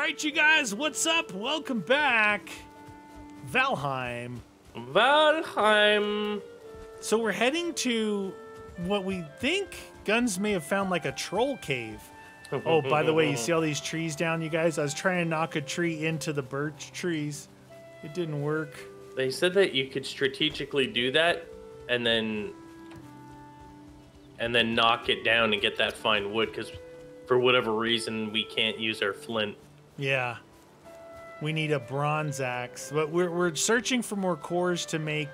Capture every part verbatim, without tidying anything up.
Alright, you guys, what's up? Welcome back. Valheim. Valheim. So we're heading to what we think Guns may have found, like a troll cave. Oh, by the way, you see all these trees down, you guys? I was trying to knock a tree into the birch trees. It didn't work. They said that you could strategically do that and then and then knock it down and get that fine wood, because for whatever reason we can't use our flint. Yeah. We need a bronze axe. But we're we're searching for more cores to make.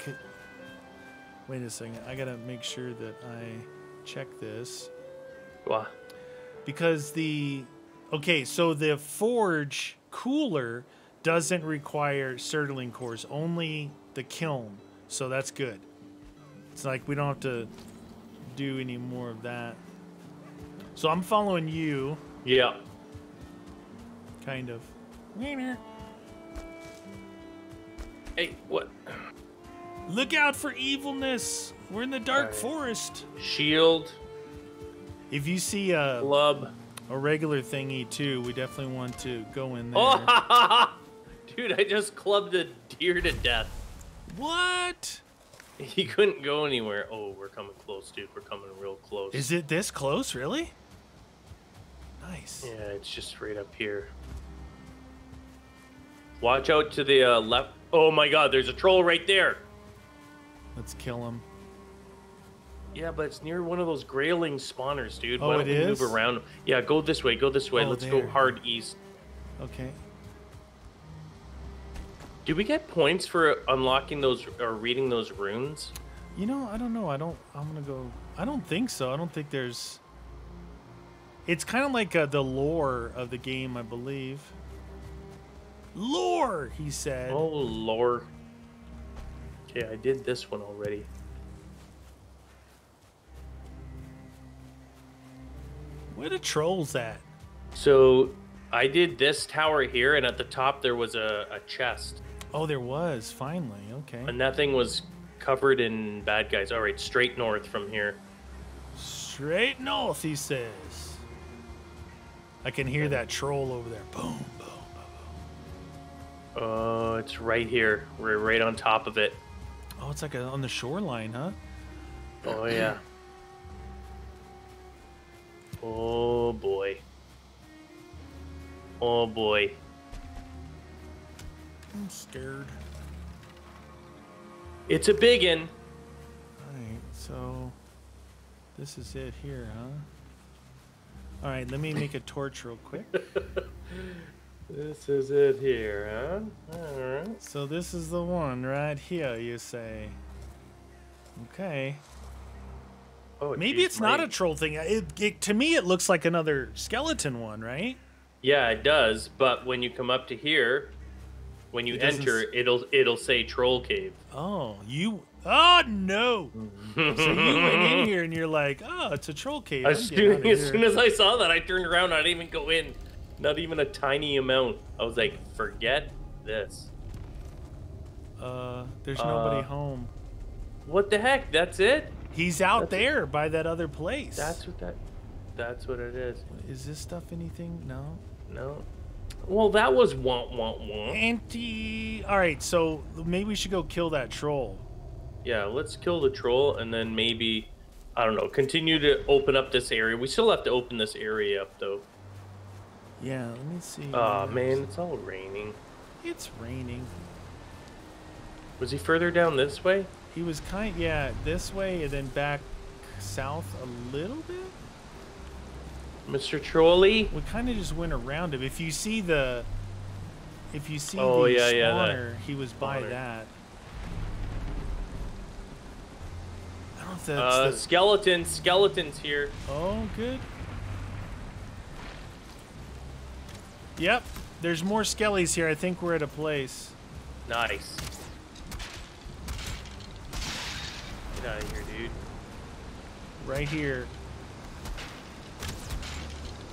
Wait a second. I gotta make sure that I check this. What? Because the okay, so the forge cooler doesn't require Surtling cores, only the kiln. So that's good. It's like we don't have to do any more of that. So I'm following you. Yeah. Kind of. Hey, what? Look out for evilness. We're in the dark right. forest. Shield. If you see a club, a regular thingy too, we definitely want to go in there. Oh, dude, I just clubbed a deer to death. What? He couldn't go anywhere. Oh, we're coming close, dude. We're coming real close. Is it this close, really? Nice. Yeah, it's just right up here. Watch out to the uh, left. Oh my God, there's a troll right there. Let's kill him. Yeah, but it's near one of those grayling spawners, dude. Oh, Why don't it we is? Move around? Yeah, go this way. Go this way. Oh, Let's there. go hard east. Okay. Do we get points for unlocking those or reading those runes? You know, I don't know. I don't. I'm gonna go. I don't think so. I don't think there's. It's kind of like uh, the lore of the game, I believe. Lore, he said. Oh, lore. Okay, I did this one already. Where the trolls at? So, I did this tower here, and at the top there was a, a chest. Oh, there was, finally. Okay. And that thing was covered in bad guys. All right, straight north from here. Straight north, he says. I can hear that troll over there. Boom, boom, boom, boom. Oh, uh, it's right here. We're right on top of it. Oh, it's like a, on the shoreline, huh? Oh, yeah. Oh, boy. Oh, boy. I'm scared. It's a biggin. All right, so this is it here, huh? All right, let me make a torch real quick. This is it here, huh? All right. So this is the one right here, you say. Okay. Oh, Maybe geez, it's not right. a troll thing. It, it, to me, it looks like another skeleton one, right? Yeah, it does. But when you come up to here, when you it enter, it'll it'll say troll cave. Oh, you! Oh no! So you went in here and you're like, oh, it's a troll cave. As, soon, as soon as I saw that, I turned around. I didn't even go in, not even a tiny amount. I was like, forget this. Uh, there's uh, nobody home. What the heck? That's it. He's out that's there it. by that other place. That's what that. That's what it is. Is this stuff anything? No. No. Well, that was womp womp womp. Anti. All right, so maybe we should go kill that troll. Yeah, let's kill the troll and then maybe, I don't know, continue to open up this area. We still have to open this area up though. Yeah, let me see. Oh man, it's all raining. It's raining. Was he further down this way? He was kind of, yeah, this way and then back south a little bit. Mister Trolley? We kind of just went around him. If you see the, if you see oh, the yeah, spawner, yeah, he was by spawner. that. I don't know if that's uh, the... Skeletons, skeletons here. Oh, good. Yep, there's more skellies here. I think we're at a place. Nice. Get out of here, dude. Right here.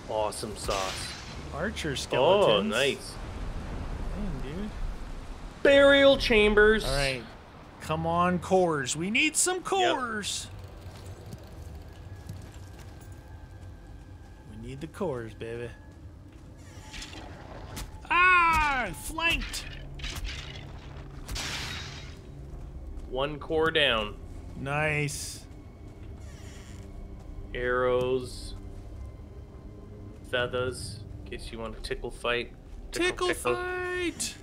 Awesome sauce. Archer skeletons. Oh, nice. Dang, dude. Burial chambers. All right. Come on, cores. We need some cores. Yep. We need the cores, baby. flanked. One core down. Nice. Arrows. Feathers. In case you want to tickle fight. Tickle, tickle, tickle fight!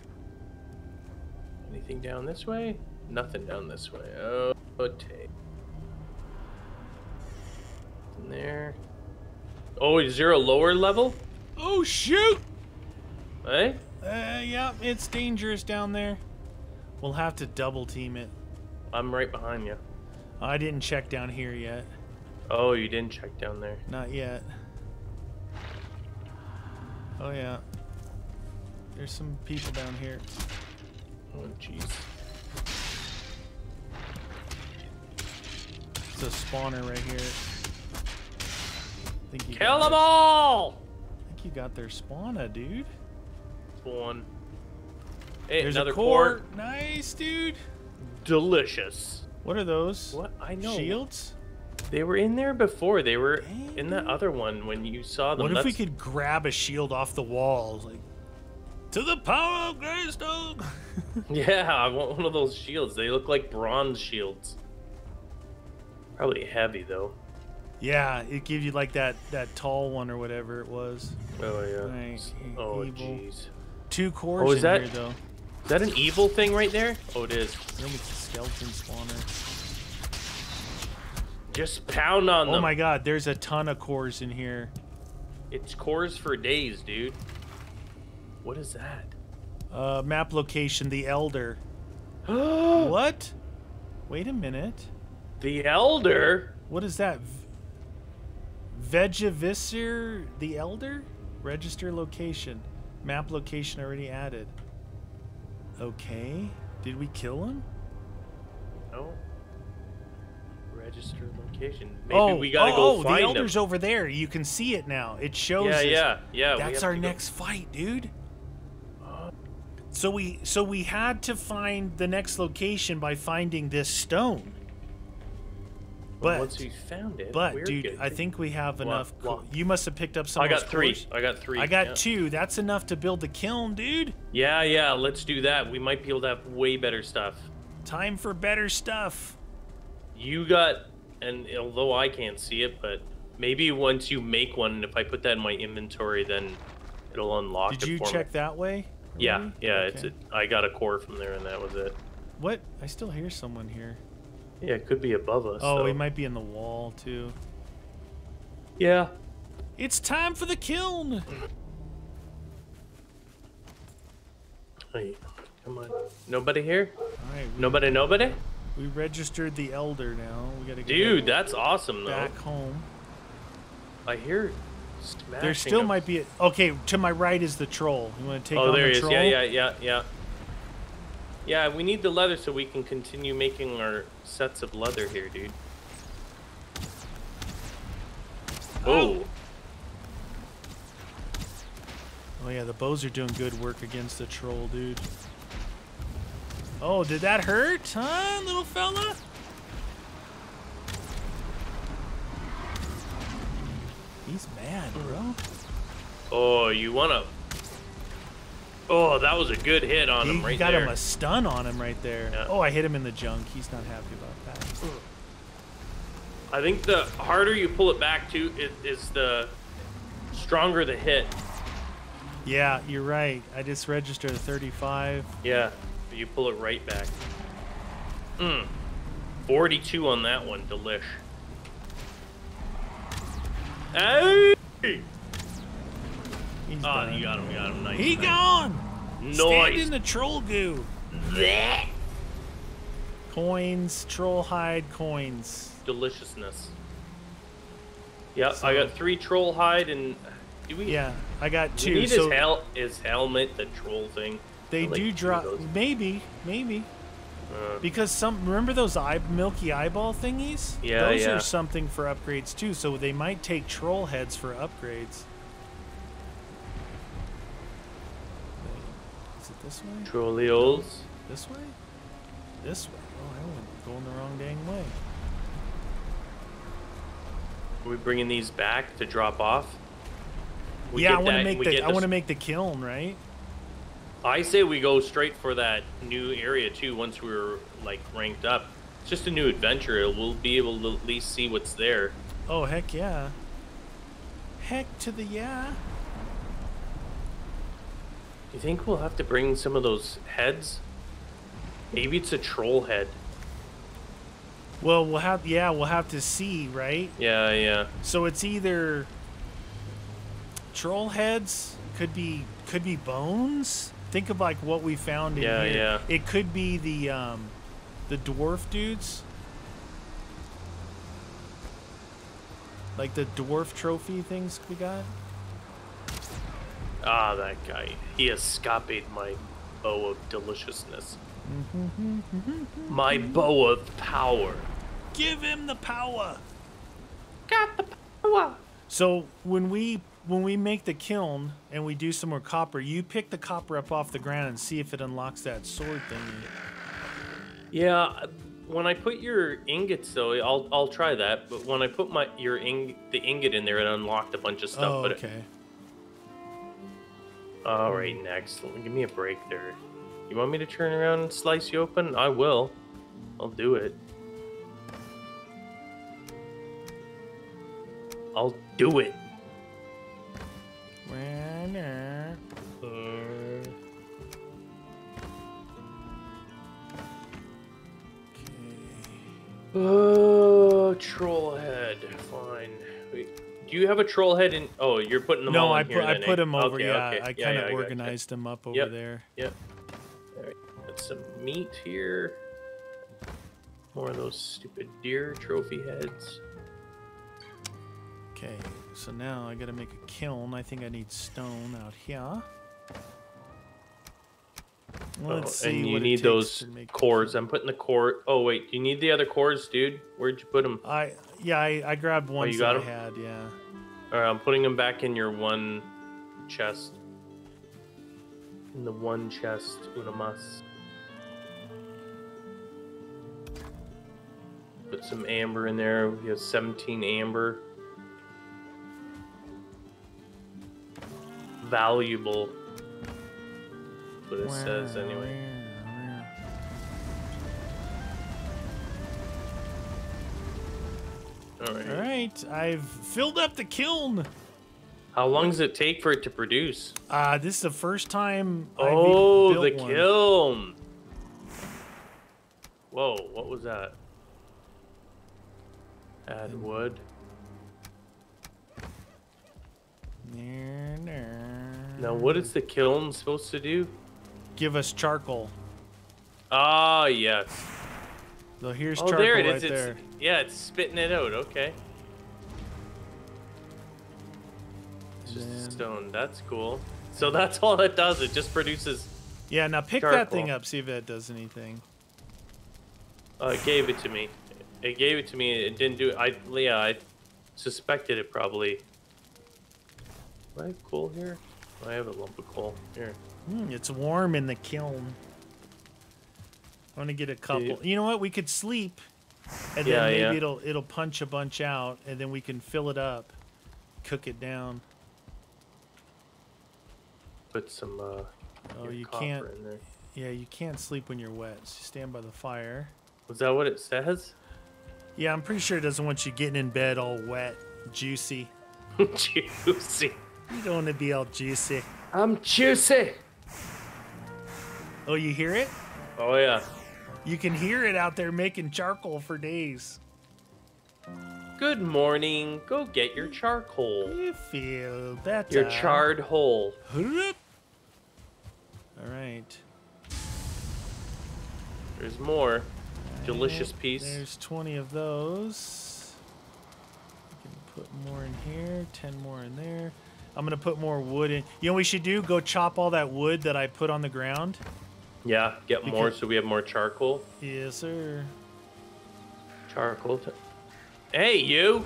Anything down this way? Nothing down this way. Oh, okay. In there. Oh, is there a lower level? Oh, shoot! Hey? Uh, yeah, it's dangerous down there. We'll have to double team it. I'm right behind you. I didn't check down here yet. Oh, you didn't check down there. Not yet. Oh, yeah. There's some people down here. Oh, jeez. It's a spawner right here. Think you Kill them their, all! I think you got their spawner, dude. Spawn. Hey, there's another a core. Core. Nice, dude. Delicious. What are those? What? I know. Shields? They were in there before. They were Dang. in that other one when you saw them. What That's... if we could grab a shield off the wall? Like, to the power of Greystone! Yeah, I want one of those shields. They look like bronze shields. Probably heavy, though. Yeah, it gives you like that, that tall one or whatever it was. Oh, yeah. Like, oh, jeez. Two cores oh, is in that... here, though. Is that an evil thing right there? Oh, it is. I think it's a skeleton spawner. Just pound on oh them. Oh my god, there's a ton of cores in here. It's cores for days, dude. What is that? Uh, map location, The Elder. What? Wait a minute. The Elder? What is that? Vegvisir, The Elder? Register location. Map location already added. Okay, did we kill him? No. Register location. Maybe oh, we gotta oh, go find him. Oh, the Elder's him. over there. You can see it now. It shows. Yeah, us. yeah, yeah. That's our next go. fight, dude. Uh, so we, so we had to find the next location by finding this stone. But once we found it, but we're dude, good. I think we have what, enough. What? You must have picked up some. I got three. Cores. I got three. I got yeah. two. That's enough to build the kiln, dude. Yeah, yeah. Let's do that. We might be able to have way better stuff. Time for better stuff. You got, and although I can't see it, but maybe once you make one, if I put that in my inventory, then it'll unlock. Did it you for check me. that way? Really? Yeah, yeah. Okay. It's. A, I got a core from there, and that was it. What? I still hear someone here. Yeah, it could be above us. Oh, so. He might be in the wall, too. Yeah. It's time for the kiln! Hey, come on. Nobody here? All right, we, nobody, nobody? We registered the Elder now. We gotta go Dude, that's awesome, though. Back home. I hear smashing There still up. might be... A, okay, to my right is the troll. You want to take oh, on the troll? Oh, there he is. Yeah, yeah, yeah, yeah. Yeah, we need the leather so we can continue making our sets of leather here, dude. Oh! Oh yeah, the bows are doing good work against the troll, dude. Oh, did that hurt, huh, little fella? He's mad, bro. Oh, you wanna... Oh, that was a good hit on he him right there. You got him a stun on him right there. Yeah. Oh, I hit him in the junk. He's not happy about that. I think the harder you pull it back to, it is the stronger the hit. Yeah, you're right. I just registered a thirty-five. Yeah, but you pull it right back. Mm. forty-two on that one. Delish. Hey! He's oh, done. you got him, you got him. Nice. He nice. gone! Nice. Stand in the troll goo. Blech. Coins, troll hide, coins. Deliciousness. Yeah, so, I got three troll hide and... Do we, yeah, I got two. We need so, his, hel his helmet, the troll thing. They like do drop... Maybe, maybe. Uh, because some... Remember those eye, milky eyeball thingies? Yeah, those yeah. are something for upgrades too, so they might take troll heads for upgrades. This way? Trolleoles. This way? This way? Oh, I went going the wrong dang way. Are we bringing these back to drop off? We yeah, I want to make the I want to make the kiln, right? I say we go straight for that new area too. Once we're like ranked up, it's just a new adventure. We'll be able to at least see what's there. Oh heck yeah! Heck to the yeah! Do you think we'll have to bring some of those heads? Maybe it's a troll head. Well, we'll have yeah, we'll have to see, right? Yeah, yeah. So it's either troll heads. Could be could be bones. Think of like what we found in yeah, here. Yeah. It could be the um, the dwarf dudes, like the dwarf trophy things we got. Ah, that guy. He escaped my bow of deliciousness. My bow of power. Give him the power. Got the power. So when we. When we make the kiln and we do some more copper, you pick the copper up off the ground and see if it unlocks that sword thingy. Yeah, when I put your ingots though, I'll I'll try that. But when I put my your ing the ingot in there, it unlocked a bunch of stuff. Oh, but okay. It... All right, next. Give me a break there. You want me to turn around and slice you open? I will. I'll do it. I'll do it. Oh, troll head. Fine. Wait, do you have a troll head in? Oh, you're putting them. No, all in I here, put then, I put eh? them over. Okay, yeah, okay. I kind of yeah, yeah, organized them up over yep. there. Yep. All right. Got some meat here. More of those stupid deer trophy heads. Okay, so now I gotta make a kiln. I think I need stone out here. Let's oh, see and you what need those cores. I'm putting the core. Oh wait, you need the other cores, dude. Where'd you put them? I yeah, I, I grabbed one. Oh, you got them? I had, yeah. All right, I'm putting them back in your one chest. In the one chest, unamas. Put some amber in there. We have seventeen amber. Valuable. What it says anyway. All right. All right. I've filled up the kiln. How long does it take for it to produce? Uh, this is the first time. Oh, I've even built the one. kiln. Whoa! What was that? Add wood. There, there. Now, what is the kiln supposed to do? Give us charcoal. Ah, oh, yes. So here's oh, charcoal there it is. Right it's, there. Yeah, it's spitting it out. Okay. It's just a stone. That's cool. So that's all it does. It just produces. Yeah. Now pick charcoal. that thing up. See if that does anything. Oh, it gave it to me. It gave it to me. It didn't do. I yeah. I suspected it probably. Do I have coal here? Oh, I have a lump of coal here. Mm, it's warm in the kiln. I want to get a couple. You know what? We could sleep, and yeah, then maybe yeah. it'll it'll punch a bunch out, and then we can fill it up, cook it down. Put some. Uh, oh, you copper can't. In there. Yeah, you can't sleep when you're wet. So you stand by the fire. Was that what it says? Yeah, I'm pretty sure it doesn't want you getting in bed all wet, juicy. Juicy. You don't want to be all juicy. I'm juicy. Oh, you hear it? Oh, yeah. You can hear it out there making charcoal for days. Good morning. Go get your charcoal. You feel better. Your charred hole. All right. There's more. Delicious piece. There's twenty of those. You can put more in here. ten more in there. I'm going to put more wood in. You know what we should do? Go chop all that wood that I put on the ground. Yeah, get because... more so we have more charcoal. Yes, sir. Charcoal. T hey, you!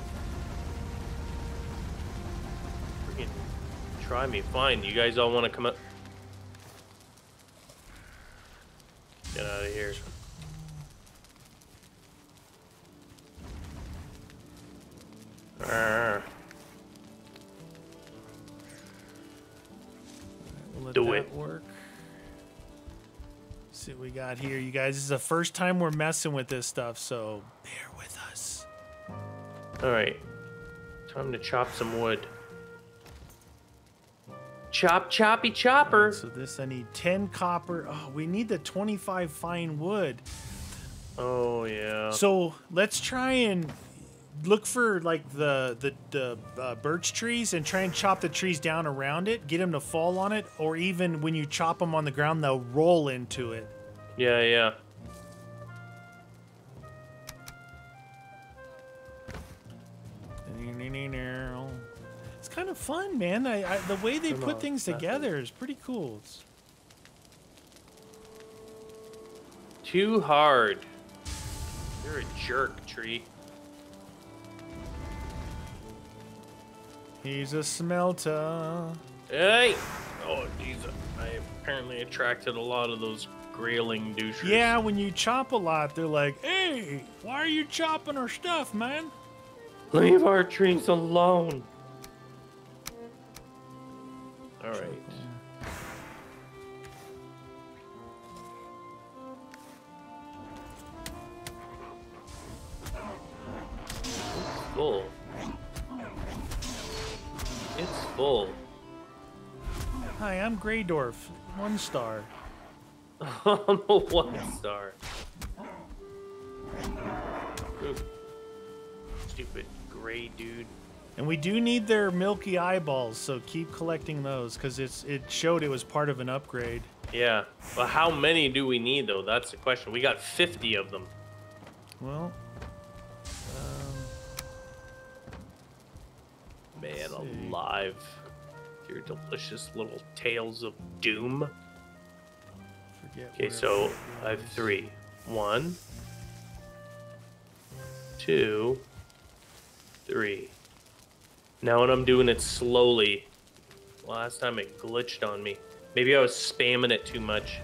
Freaking try me. Fine. You guys all want to come up? Get out of here. Arr. Let Do that it. work. see what we got here, you guys. This is the first time we're messing with this stuff, so bear with us. All right, time to chop some wood. Chop, choppy, chopper. So this, I need ten copper. Oh, we need the twenty-five fine wood. Oh yeah. So let's try and look for like the the, the uh, birch trees and try and chop the trees down around it, get them to fall on it, or even when you chop them on the ground, they'll roll into it. Yeah, yeah. It's kind of fun, man. I, I, the way they Come put on, things together is pretty cool. It's... Too hard. You're a jerk, tree. He's a smelter. Hey! Oh, geez. I apparently attracted a lot of those grailing douchers. Yeah, when you chop a lot, they're like, hey, why are you chopping our stuff, man? Leave our trees alone. All right. It's full. It's full. Hi, I'm Greydorf. One star. I'm a one star. Ooh. Stupid gray dude. And we do need their milky eyeballs, so keep collecting those, because it's it showed it was part of an upgrade. Yeah, but how many do we need, though? That's the question. We got fifty of them. Well, um, man alive. Your delicious little tales of doom. Forget okay, so I have three. One, two, three. Now when I'm doing it slowly, last time it glitched on me. Maybe I was spamming it too much.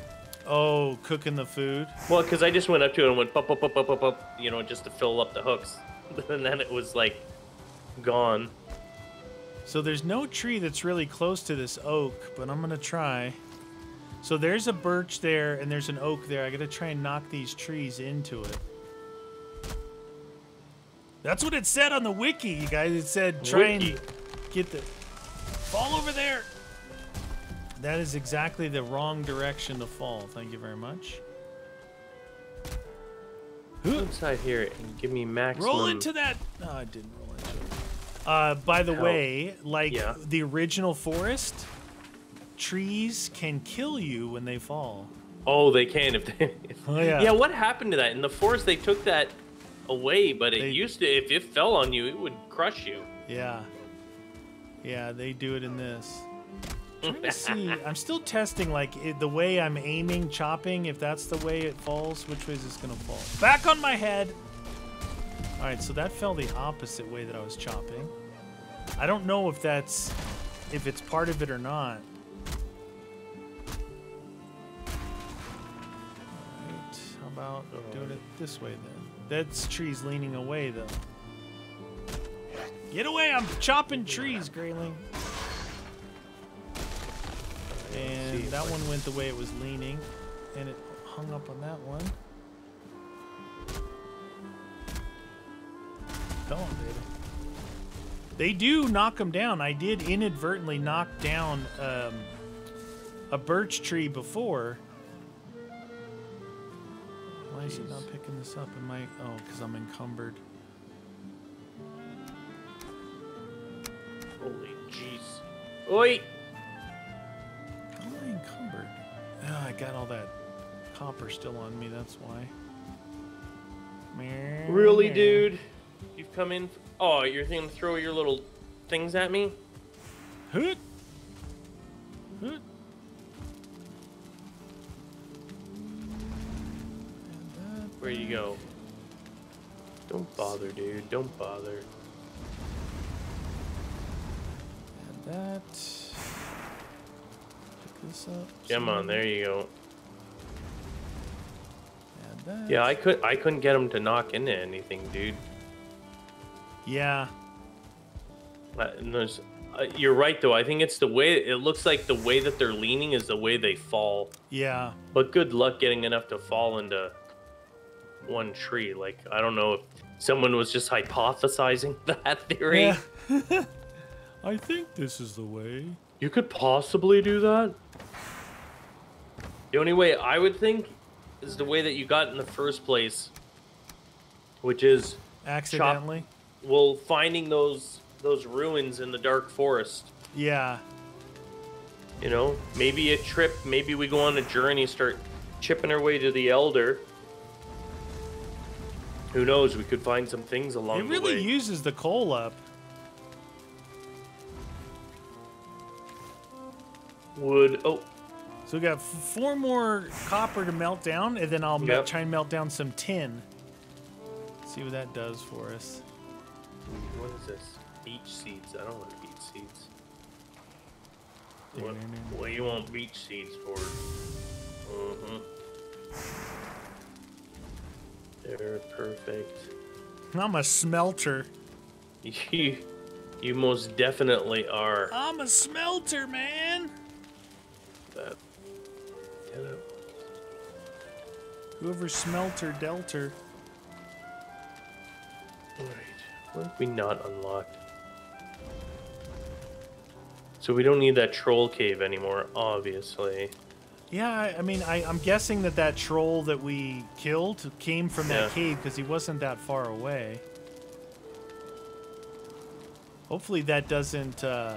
Oh, cooking the food? Well, because I just went up to it and went, pop, pop, pop, pop, pop, you know, just to fill up the hooks. And then it was, like, gone. So there's no tree that's really close to this oak, but I'm going to try. So there's a birch there, and there's an oak there. I got to try and knock these trees into it. That's what it said on the wiki, you guys. It said try wiki. and get the... Fall over there! That is exactly the wrong direction to fall. Thank you very much. Go inside here and give me maximum... Roll into that! No, I didn't roll into it. Uh, by the Help. way, like yeah. the original forest, trees can kill you when they fall. Oh, they can if they... oh, yeah. yeah, what happened to that? In the forest, they took that... away, but it they, used to, if it fell on you, it would crush you. Yeah. Yeah, they do it in this. I'm trying to see. I'm still testing, like, it, the way I'm aiming, chopping, if that's the way it falls, which way is this going to fall? Back on my head! All right, so that fell the opposite way that I was chopping. I don't know if that's, if it's part of it or not. All right, how about doing it this way then? That's trees leaning away, though. Get away! I'm chopping trees, Grayling. And that one went the way it was leaning, and it hung up on that one. Come on, baby. They do knock them down. I did inadvertently knock down um, a birch tree before. Why is it not picking this up? Am I? Oh, because I'm encumbered. Holy jeez. Oi! How am I encumbered? Oh, I got all that copper still on me, that's why. Really, dude? You've come in. Oh, you're going to throw your little things at me? Hoot! Hoot! Where you go? Don't bother, dude. Don't bother. Add that. Pick this up. Come on, there you go. Add that. Yeah, I could. I couldn't get him to knock into anything, dude. Yeah. And there's Uh, you're right, though. I think it's the way it looks like the way that they're leaning is the way they fall. Yeah. But good luck getting enough to fall into one tree. Like, I don't know if someone was just hypothesizing that theory. Yeah. I think this is the way. You could possibly do that. The only way I would think is the way that you got in the first place, which is accidentally. Chop, well, finding those those ruins in the dark forest. Yeah. You know, maybe a trip. Maybe we go on a journey, start chipping our way to the Elder. Who knows? We could find some things along the way. It really uses the coal up. Wood. Oh. So we got four more copper to melt down, and then I'll yep. try and melt down some tin. See what that does for us. What is this? Beach seeds. I don't want beach seeds. What, what do you want beach seeds for? Mm-hmm. They're perfect. I'm a smelter. You, you most definitely are. I'm a smelter, man. That. Whoever smelter delter. Alright. What have we not unlocked? So we don't need that troll cave anymore, obviously. Yeah, I mean, I, I'm guessing that that troll that we killed came from that yeah. cave because he wasn't that far away. Hopefully that doesn't... Uh...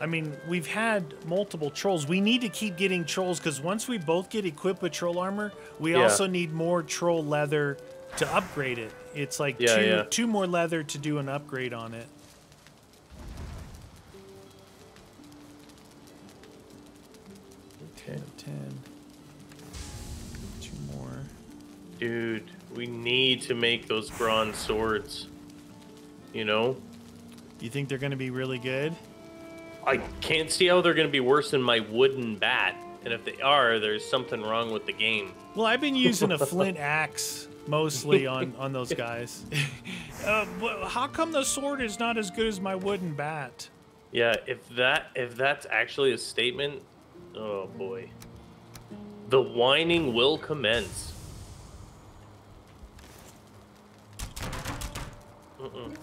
I mean, we've had multiple trolls. We need to keep getting trolls because once we both get equipped with troll armor, we yeah. also need more troll leather to upgrade it. It's like yeah, two, yeah. two more leather to do an upgrade on it. Okay. ten. Two more. Dude, we need to make those bronze swords. You know? You think they're going to be really good? I can't see how they're going to be worse than my wooden bat. And if they are, there's something wrong with the game. Well, I've been using a flint axe mostly on, on those guys. uh, how come the sword is not as good as my wooden bat? Yeah, if that if that's actually a statement, oh boy. The whining will commence. Mm-mm.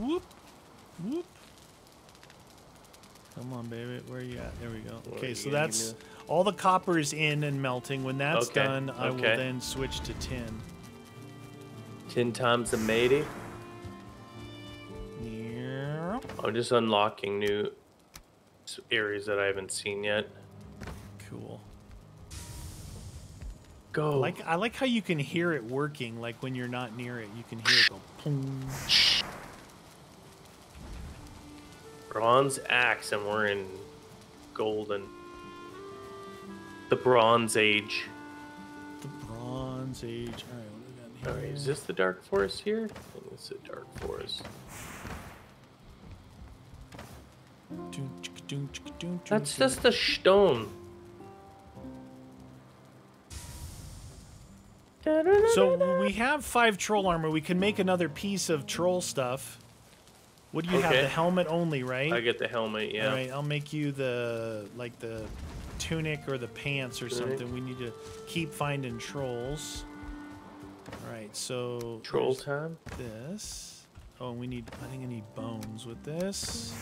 Whoop. Whoop. Come on, baby. Where are you at? There we go. Okay, so that's... all the copper is in and melting. When that's okay. done, I okay. will then switch to tin. Tin times a matey. Yeah. I'm just unlocking new areas that I haven't seen yet. Cool. Go. I like, I like how you can hear it working. Like, when you're not near it, you can hear it go... Boom. Bronze axe, and we're in golden. The Bronze Age. The Bronze Age. All right, what do we got here? All right, is this the dark forest here? I think it's the dark forest. That's just the stone. So we have five troll armor. We can make another piece of troll stuff. What do you okay. have? The helmet only, right? I get the helmet, yeah. All right, I'll make you the, like, the tunic or the pants or tunic. something. We need to keep finding trolls. All right, so... troll time? This. Oh, and we need... I think I need bones with this.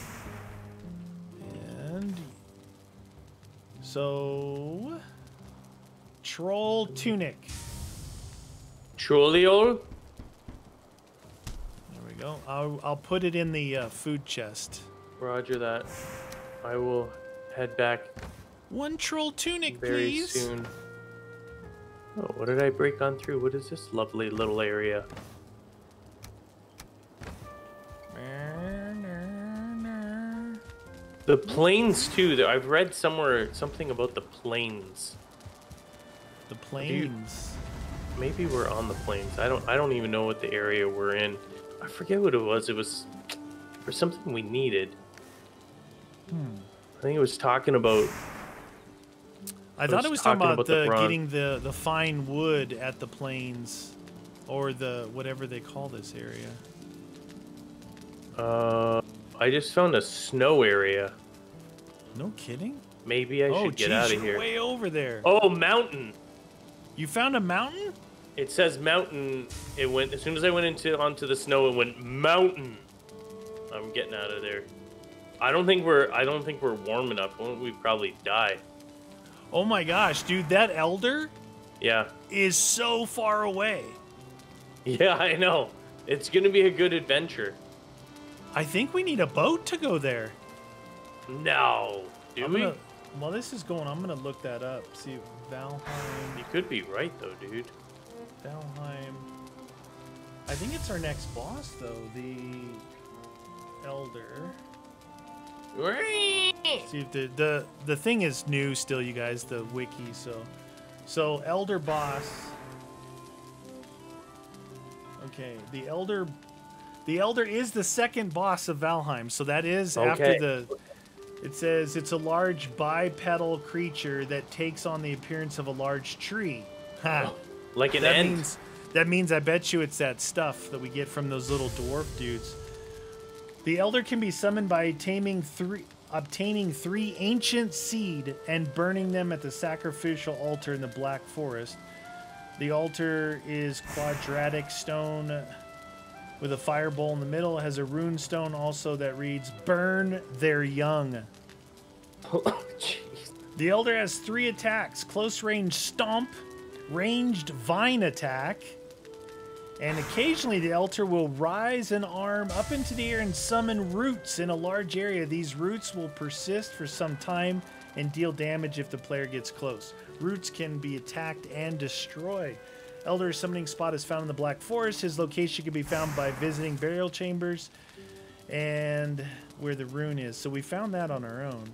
And... so... troll tunic. Trolliol? Go. I'll, I'll put it in the uh, food chest. Roger that. I will head back. One troll tunic, very please. Soon. Oh, what did I break on through? What is this lovely little area? The plains too. I've read somewhere something about the plains. The plains. Dude, maybe we're on the plains. I don't. I don't even know what the area we're in. I forget what it was. It was for something we needed. Hmm. I think it was talking about... I, I thought was it was talking, talking about, about the, the getting the, the fine wood at the plains or the whatever they call this area. Uh, I just found a snow area. No kidding? Maybe I oh, should get geez, out of here. Way over there. Oh, mountain. You found a mountain? It says mountain. It went as soon as I went into onto the snow. It went mountain. I'm getting out of there. I don't think we're. I don't think we're warm enough. We'd probably die. Oh my gosh, dude! That elder. Yeah. Is so far away. Yeah, I know. It's gonna be a good adventure. I think we need a boat to go there. No. Do I'm we? Gonna, while this is going, I'm gonna look that up. See, Valheim. You could be right though, dude. Valheim. I think it's our next boss though, the Elder. See, the the the thing is new still, you guys. The wiki, so so Elder boss. Okay, the Elder, the Elder is the second boss of Valheim. So that is okay. after the. It says it's a large bipedal creature that takes on the appearance of a large tree. Ha. Oh, like an that ant? Means, that means I bet you it's that stuff that we get from those little dwarf dudes. The elder can be summoned by taming three, obtaining three ancient seed and burning them at the sacrificial altar in the Black Forest. The altar is quadratic stone with a fireball in the middle. It has a rune stone also that reads, burn their young. Oh, geez. The elder has three attacks. Close range stomp, ranged vine attack. And occasionally the elder will rise an arm up into the air and summon roots in a large area. These roots will persist for some time and deal damage if the player gets close. Roots can be attacked and destroyed. Elder summoning spot is found in the Black Forest. His location can be found by visiting burial chambers and where the rune is. So we found that on our own.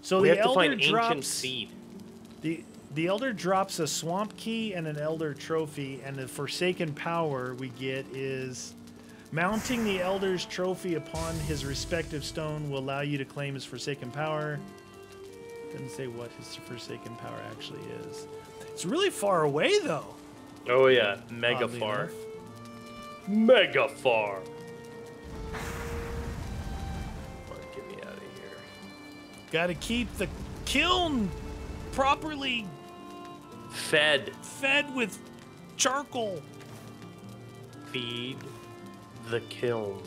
So we the have elder to find drops ancient seed. The the elder drops a swamp key and an elder trophy, and the forsaken power we get is mounting the elder's trophy upon his respective stone will allow you to claim his forsaken power. Doesn't say what his forsaken power actually is. It's really far away though. Oh yeah, mega Oddly far. Enough. Mega far. Come on, get me out of here. Gotta keep the kiln properly fed. Fed with charcoal. Feed the kiln.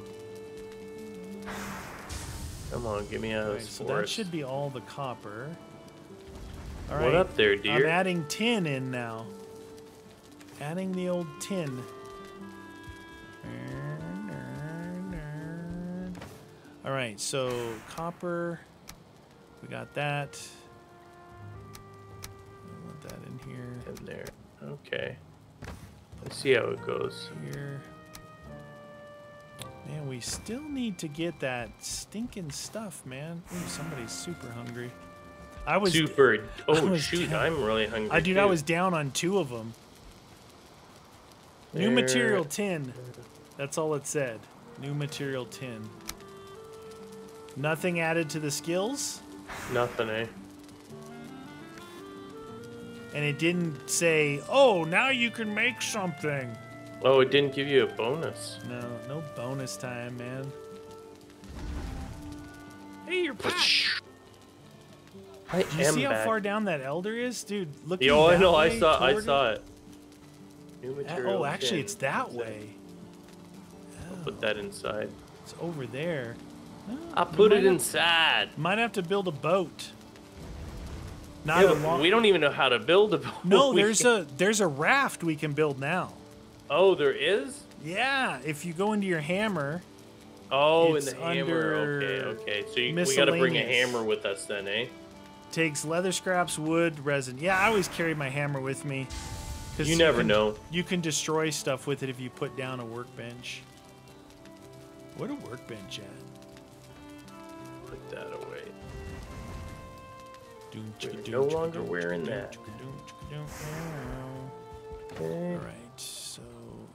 Come on, get me out all of this right, forest. So that should be all the copper. All right. What up there, dear? I'm adding tin in now. Adding the old tin. All right, so copper. We got that. I want that in here. In there. Okay. Let's see how it goes. Here. Man, we still need to get that stinking stuff, man. Ooh, somebody's super hungry. I was super. Oh, I was shoot! Down. I'm really hungry. I dude, too. I was down on two of them. New material tin. That's all it said. New material tin. Nothing added to the skills? Nothing, eh? And it didn't say, oh, now you can make something. Oh, it didn't give you a bonus. No, no bonus time, man. Hey, you're back. I am you see how back. far down that elder is? Dude, look at that. Oh, I know. I saw, I saw it. Oh, actually, it's that way. I'll put that inside. It's over there. No, I put it inside. Might have to build a boat. Not yeah, a long... We don't even know how to build a boat. No, there's can... a there's a raft we can build now. Oh, there is? Yeah, if you go into your hammer. Oh, in the hammer. Okay, okay. So you, we got to bring a hammer with us then, eh? Takes leather scraps, wood, resin. Yeah, I always carry my hammer with me. You never you can, know. You can destroy stuff with it if you put down a workbench. What a workbench at? Put that away. We're no longer wearing that. All right. So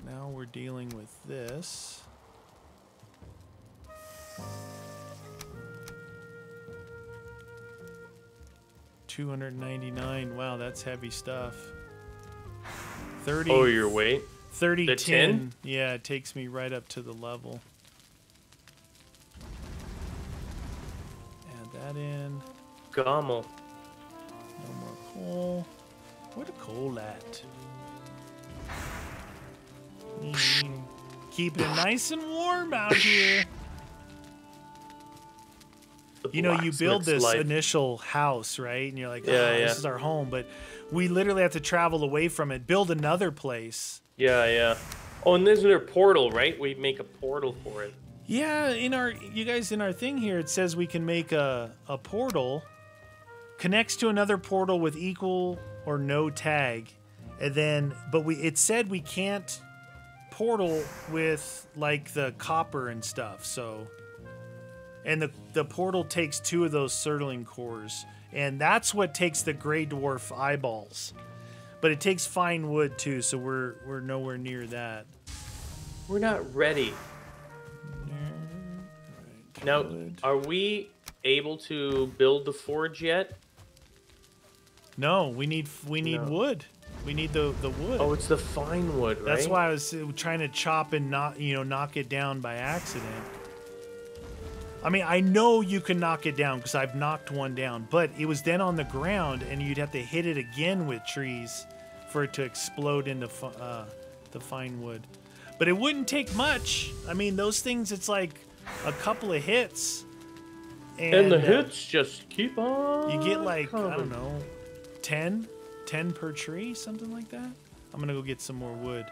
now we're dealing with this. two hundred ninety-nine. Wow, that's heavy stuff. thirty, oh, your weight? thirty, the tin? ten? Yeah, it takes me right up to the level. and Gommel. No more coal. Where the coal at? Mm, keep it nice and warm out here. You know, you build this life. initial house, right? And you're like, oh, yeah, yeah. this is our home. But we literally have to travel away from it, build another place. Yeah, yeah. Oh, and there's another portal, right? We make a portal for it. Yeah, in our, you guys, in our thing here, it says we can make a, a portal. Connects to another portal with equal or no tag. And then, but we it said we can't portal with, like, the copper and stuff, so... And the, the portal takes two of those Surtling cores. And that's what takes the Grey Dwarf eyeballs. But it takes fine wood, too, so we're we're nowhere near that. We're not ready. Right, now, are we able to build the forge yet? No, we need we need no. wood. We need the, the wood. Oh, it's the fine wood, right? That's why I was trying to chop and not, you know, knock it down by accident. I mean, I know you can knock it down because I've knocked one down, but it was then on the ground, and you'd have to hit it again with trees for it to explode into uh, the fine wood. But it wouldn't take much. I mean, those things, it's like a couple of hits. And, and the uh, hits just keep on. You get like, coming. I don't know, ten, ten per tree, something like that. I'm going to go get some more wood.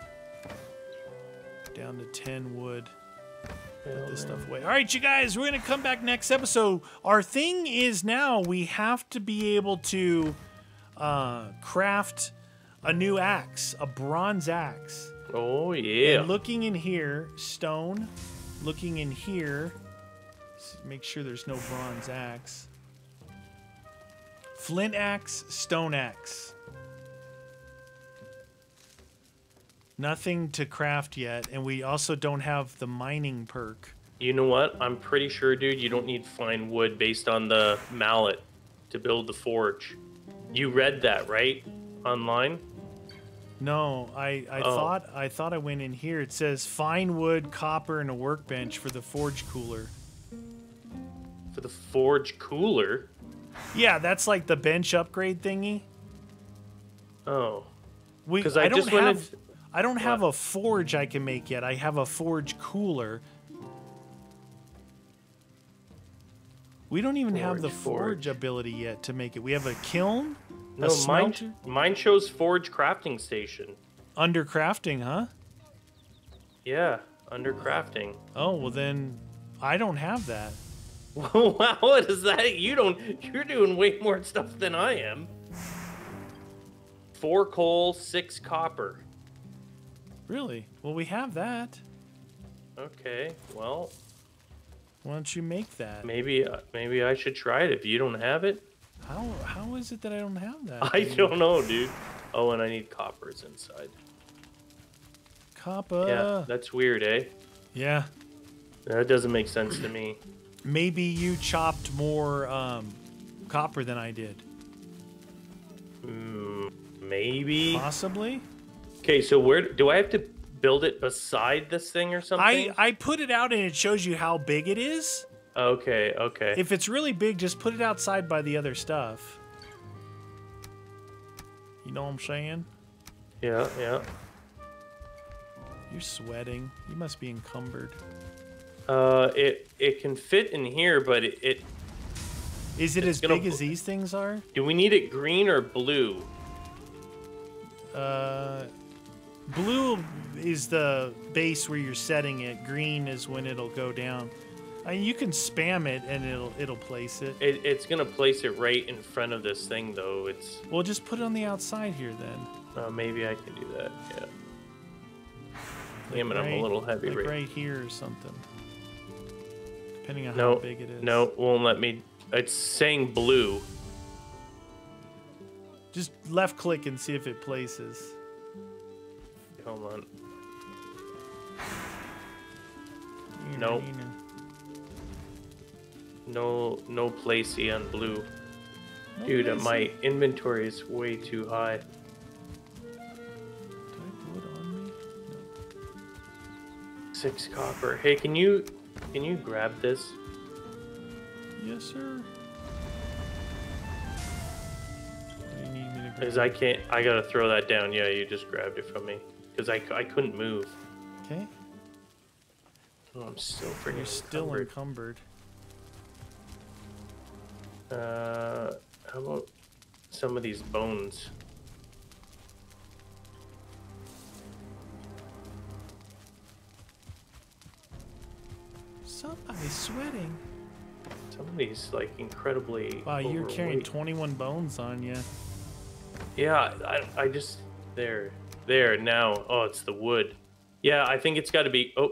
Down to ten wood. Put this stuff away. All right, you guys, we're going to come back next episode. Our thing is now we have to be able to uh, craft a new axe, a bronze axe. Oh, yeah. And looking in here, stone. Looking in here. Make sure there's no bronze axe. Flint axe, stone axe. Nothing to craft yet, and we also don't have the mining perk. You know what? I'm pretty sure, dude, you don't need fine wood based on the mallet to build the forge. You read that, right? Online? No, I, I oh. thought I thought I went in here. It says fine wood, copper, and a workbench for the forge cooler. For the forge cooler? Yeah, that's like the bench upgrade thingy. Oh. We, I, I don't just have... Wanted... I don't have a forge I can make yet. I have a forge cooler. We don't even forge, have the forge, forge ability yet to make it. We have a kiln, no, a smelter. Mine, mine shows forge crafting station. Under crafting, huh? Yeah, under crafting. Oh, well then, I don't have that. Wow, what is that? You don't, you're doing way more stuff than I am. Four coal, six copper. Really? Well, we have that. Okay, well... Why don't you make that? Maybe uh, maybe I should try it if you don't have it. How How is it that I don't have that? I don't know, dude. Oh, and I need coppers inside. Copper! Yeah, that's weird, eh? Yeah. That doesn't make sense to me. Maybe you chopped more um, copper than I did. Mm, maybe. Possibly? Okay, so where do I have to build it beside this thing or something? I, I put it out and it shows you how big it is. Okay, okay. If it's really big, just put it outside by the other stuff. You know what I'm saying? Yeah, yeah. You're sweating. You must be encumbered. Uh, it it can fit in here, but it... it is it as big as these things are? Do we need it green or blue? Uh... Blue is the base where you're setting it. Green is when it'll go down. I mean, you can spam it and it'll it'll place it. it. It's gonna place it right in front of this thing, though. It's well, just put it on the outside here then. Uh, maybe I can do that. Yeah. Like Damn it! Right, I'm a little heavy. Like right, right here or something. Depending on no, how big it is. No, it won't let me. It's saying blue. Just left click and see if it places. Hold on. No. No, no placey on blue. No Dude, placey. My inventory is way too high. Did I put it on me? No. Six copper. Hey, can you, can you grab this? Yes, sir. Because I can't, I gotta throw that down. Yeah, you just grabbed it from me. Because I, I couldn't move. Okay. Oh, I'm still freaking You're still encumbered. encumbered. Uh, how about some of these bones? Somebody's sweating. Somebody's like incredibly. Wow, you're carrying twenty-one bones on you. Yeah, I, I just there, there now. Oh, it's the wood. Yeah, I think it's got to be. Oh,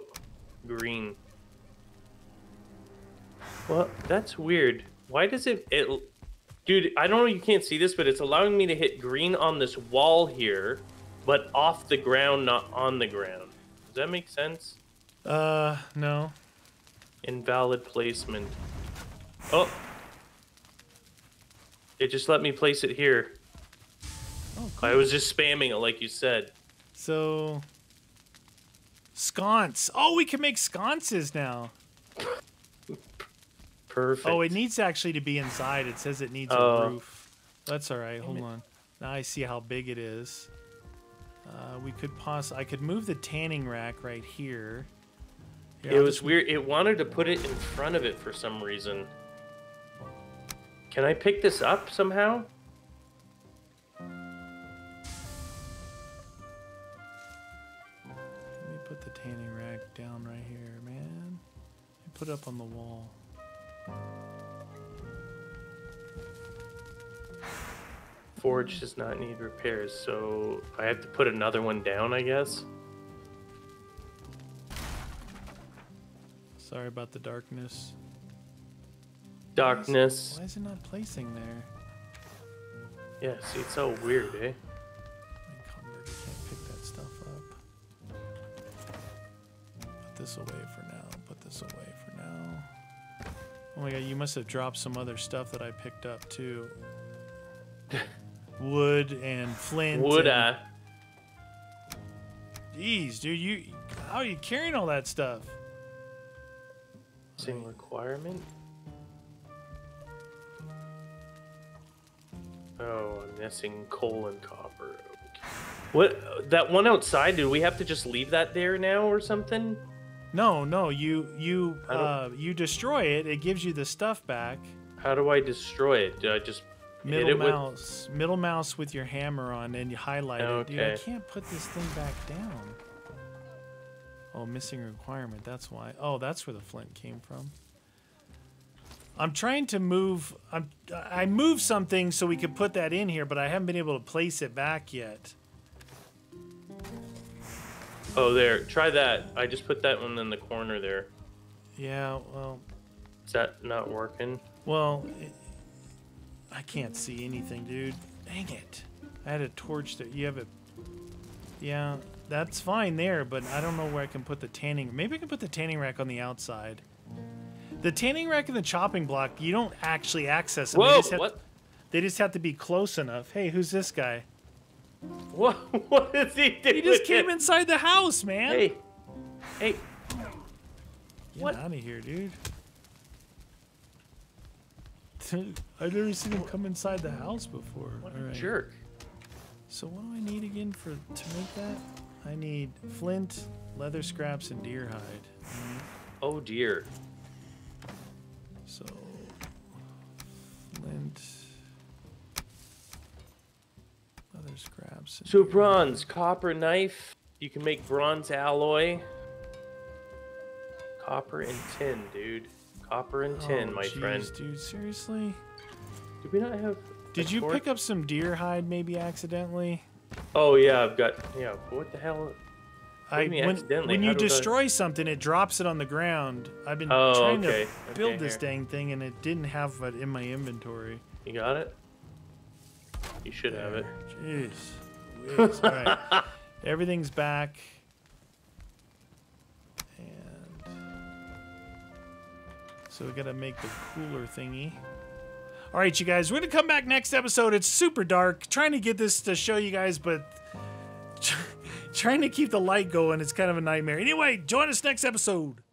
green. Well, that's weird. Why does it, it? Dude, I don't know. You can't see this, but it's allowing me to hit green on this wall here, but off the ground, not on the ground. Does that make sense? Uh, no. Invalid placement. Oh, it just let me place it here. Oh, cool. I was just spamming it like you said. So sconce. Oh, we can make sconces now. Perfect. Oh, it needs actually to be inside. It says it needs uh, a roof. That's all right. Hold it. on. Now I see how big it is. Uh, we could pause. I could move the tanning rack right here. It was weird. It wanted to put it in front of it for some reason. Can I pick this up somehow? Let me put the tanning rack down right here, man. Put it up on the wall. Forge does not need repairs, so I have to put another one down, I guess. Sorry about the darkness. Darkness. Why is, it, why is it not placing there? Yeah, see, it's so weird, eh? Encumbered. I can't pick that stuff up. Put this away for now. Put this away for now. Oh my god, you must have dropped some other stuff that I picked up too. Wood and flint. Would and... I? Jeez, dude, you how are you carrying all that stuff? Same requirement. Oh, I'm missing coal and copper. Okay. What? That one outside? Do we have to just leave that there now or something? No, no. You you uh, you destroy it. It gives you the stuff back. How do I destroy it? Do I just middle hit it mouse with... middle mouse with your hammer on and you highlight okay. it? Dude, I can't put this thing back down. Oh, missing requirement, that's why. Oh, that's where the flint came from. I'm trying to move, I'm, I moved something so we could put that in here, but I haven't been able to place it back yet. Oh, there, try that. I just put that one in the corner there. Yeah, well. Is that not working? Well, it, I can't see anything, dude. Dang it. I had a torch that you have it. Yeah. That's fine there, but I don't know where I can put the tanning. Maybe I can put the tanning rack on the outside. The tanning rack and the chopping block, you don't actually access them. Whoa, they just have what? To, they just have to be close enough. Hey, who's this guy? What? What is he doing? He just came inside the house, man. Hey. Hey. Get what? out of here, dude. I've never seen him come inside the house before. What All a right. jerk. So what do I need again for to make that? I need flint, leather scraps, and deer hide. Mm-hmm. Oh dear. So flint, leather scraps. And so deer bronze, hide. Copper knife. You can make bronze alloy. Copper and tin, dude. Copper and tin, oh, my geez, friend. Dude, seriously? Did we not have? Did you fork? pick up some deer hide maybe accidentally? Oh yeah, I've got yeah. What the hell? What I when, when you destroy I... something, it drops it on the ground. I've been oh, trying okay. to build okay, this here. dang thing, and it didn't have it in my inventory. You got it. You should there. have it. Jeez. Jeez. All right. Everything's back. And so we gotta make the cooler thingy. All right, you guys, we're going to come back next episode. It's super dark. Trying to get this to show you guys, but trying to keep the light going. It's kind of a nightmare. Anyway, join us next episode.